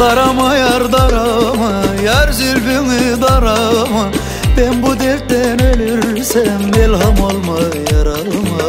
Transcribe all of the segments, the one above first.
Darama yar darama, yar zülfünü darama. Ben bu dertten ölürsem ilham olma yaralma.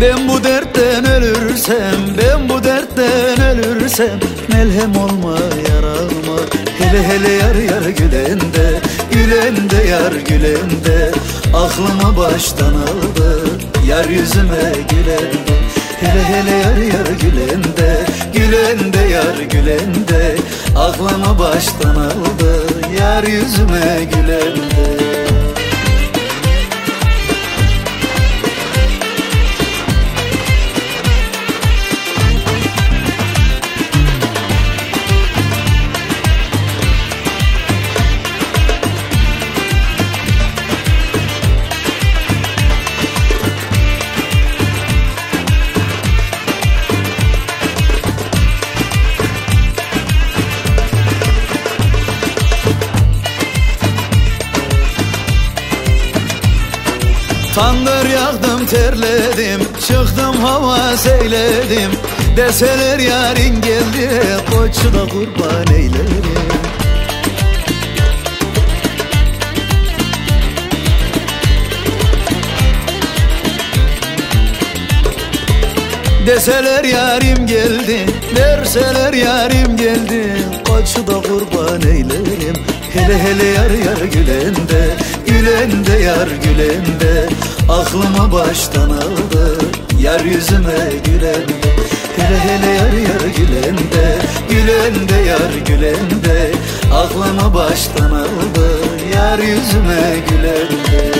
Ben bu dertten ölürsem, ben bu dertten ölürsem melhem olma yaralma. Hele hele yar yar gülende, gülende yar gülende, aklımı baştan aldı yar yüzüme gülende. Hele hele yar yar gülende, gülende yar gülende, aklımı baştan aldı yar yüzüme gülende. Tandır yaktım terledim, çıktım hava seyledim. Deseler yarın geldi, koçu da kurban eylerim. Deseler yarim geldi, derseler yarim geldi, koçu da kurban eylerim. Hele hele yar yar gülende, gülende yar gülende, aklımı baştan aldı yar yüzüme gülende. Hele hele yar yar gülende, gülende yar gülende, aklımı baştan aldı yar yüzüme gülende.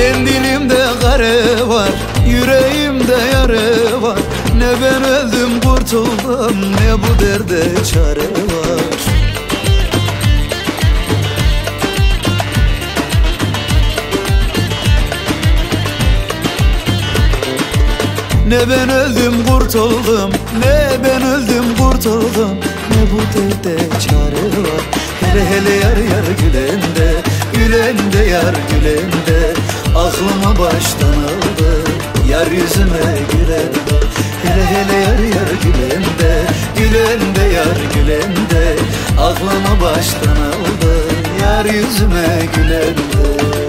Mendilimde kare var, yüreğimde yare var. Ne ben öldüm kurtuldum, ne bu derde çare var. Ne ben öldüm kurtuldum, ne ben öldüm kurtuldum, ne bu derde çare var. Hele hele yar yar gülende, gülende yar gülende, aklımı baştan aldı yar yüzüme gülende. Hele hele yar yar gülende, gülende yar gülende, aklımı baştan aldı yar yüzüme gülende.